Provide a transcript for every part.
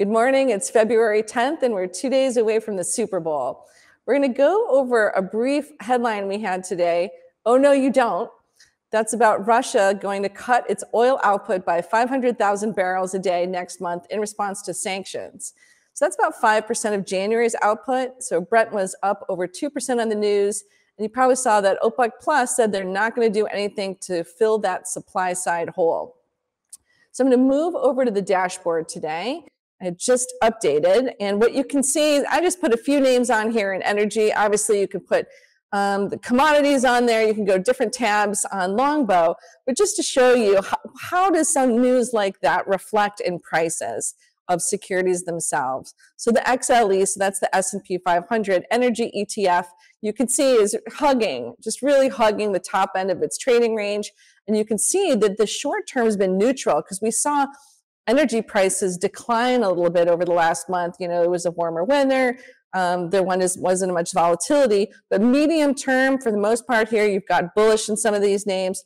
Good morning, it's February 10th and we're 2 days away from the Super Bowl. We're gonna go over a brief headline we had today, "Oh no you don't." That's about Russia going to cut its oil output by 500,000 barrels a day next month in response to sanctions. So that's about 5% of January's output. So Brent was up over 2% on the news. And you probably saw that OPEC Plus said they're not gonna do anything to fill that supply side hole. So I'm gonna move over to the dashboard today. I just updated, and what you can see, I just put a few names on here in energy. Obviously, you can put the commodities on there. You can go different tabs on Longbow, but just to show you how does some news like that reflect in prices of securities themselves. So the XLE, so that's the S&P 500 energy ETF, you can see is hugging, just really hugging the top end of its trading range. And you can see that the short term has been neutral because we saw energy prices decline a little bit over the last month. You know, it was a warmer winter. There wasn't much volatility, but medium term, for the most part here, you've got bullish in some of these names.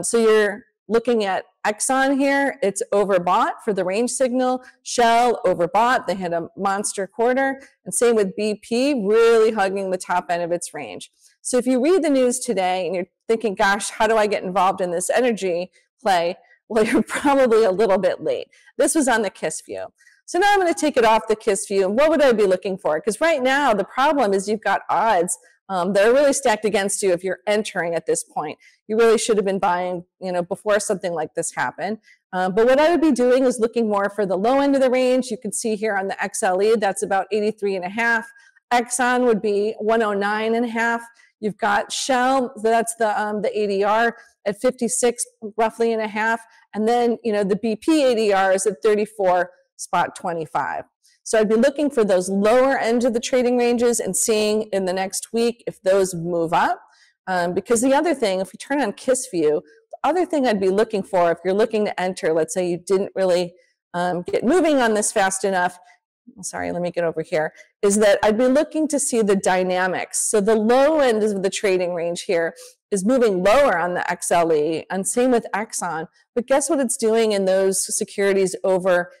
So you're looking at Exxon here. It's overbought for the range signal. Shell overbought. They had a monster quarter. And same with BP, really hugging the top end of its range. So if you read the news today and you're thinking, gosh, how do I get involved in this energy play? Well, you're probably a little bit late. This was on the KISS view. So now I'm going to take it off the KISS view. What would I be looking for? Because right now the problem is you've got odds that are really stacked against you if you're entering at this point. You really should have been buying, you know, before something like this happened. But what I would be doing is looking more for the low end of the range. You can see here on the XLE, that's about 83.5. Exxon would be 109.5. You've got Shell, that's the ADR at 56 roughly and a half, and then you know the BP ADR is at 34.25. So I'd be looking for those lower end of the trading ranges and seeing in the next week if those move up. Because the other thing, if you turn on KISS view, the other thing I'd be looking for if you're looking to enter, let's say you didn't really get moving on this fast enough. Sorry, let me get over here, is that I'd be looking to see the dynamics. So the low end of the trading range here is moving lower on the XLE, and same with Exxon. But guess what it's doing in those securities over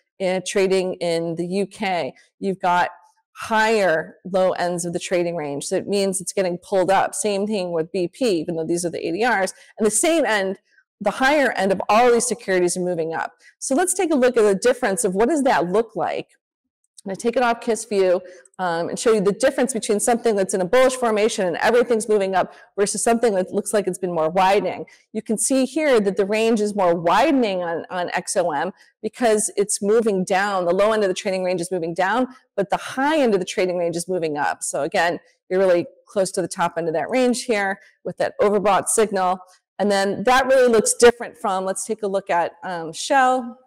trading in the UK? You've got higher low ends of the trading range. So it means it's getting pulled up. Same thing with BP, even though these are the ADRs. And the same end, the higher end of all these securities are moving up. So let's take a look at the difference of what does that look like. I'm going to take it off KISS view and show you the difference between something that's in a bullish formation and everything's moving up versus something that looks like it's been more widening. You can see here that the range is more widening on XOM because it's moving down. The low end of the trading range is moving down, but the high end of the trading range is moving up. So again, you're really close to the top end of that range here with that overbought signal. And then that really looks different from, let's take a look at Shell.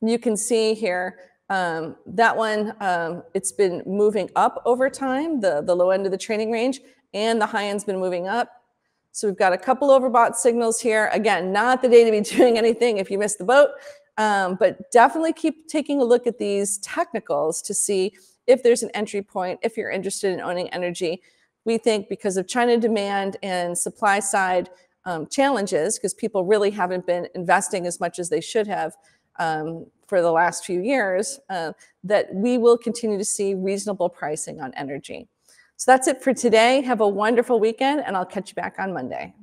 And you can see here, that one, it's been moving up over time, the low end of the trading range, and the high end's been moving up. So we've got a couple overbought signals here. Again, not the day to be doing anything if you missed the boat, but definitely keep taking a look at these technicals to see if there's an entry point, if you're interested in owning energy. We think because of China demand and supply side challenges, because people really haven't been investing as much as they should have, for the last few years, that we will continue to see reasonable pricing on energy. So that's it for today. Have a wonderful weekend, and I'll catch you back on Monday.